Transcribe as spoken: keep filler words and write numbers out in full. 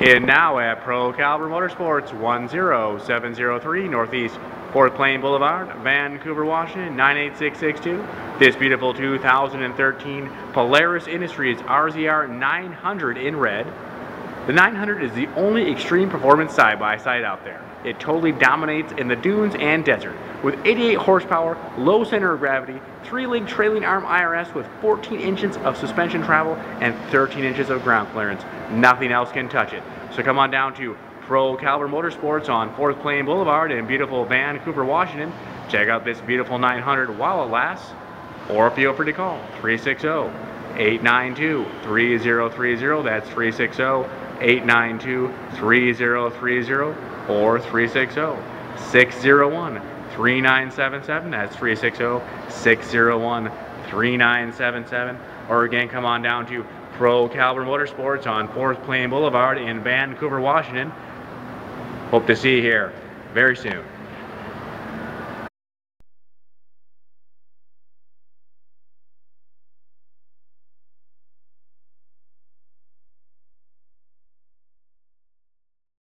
And now at Pro Caliber Motorsports, one oh seven oh three Northeast Fort Plain Boulevard, Vancouver, Washington, nine eight six six two. This beautiful two thousand thirteen Polaris Industries R Z R nine hundred in red. The nine hundred is the only extreme performance side-by-side out there. It totally dominates in the dunes and desert. With eighty-eight horsepower, low center of gravity, three-link trailing arm I R S with fourteen inches of suspension travel and thirteen inches of ground clearance. Nothing else can touch it. So come on down to Pro Caliber Motorsports on Fort Plain Boulevard in beautiful Vancouver, Washington. Check out this beautiful nine hundred while it lasts, or feel free to call three six zero, eight nine two, three zero three zero. That's three six zero, eight nine two, three zero three zero or three six zero, six zero one, three nine seven seven. That's three six zero, six zero one, three nine seven seven. Or again, come on down to Pro Caliber Motorsports on Fort Plain Boulevard in Vancouver, Washington. Hope to see you here very soon.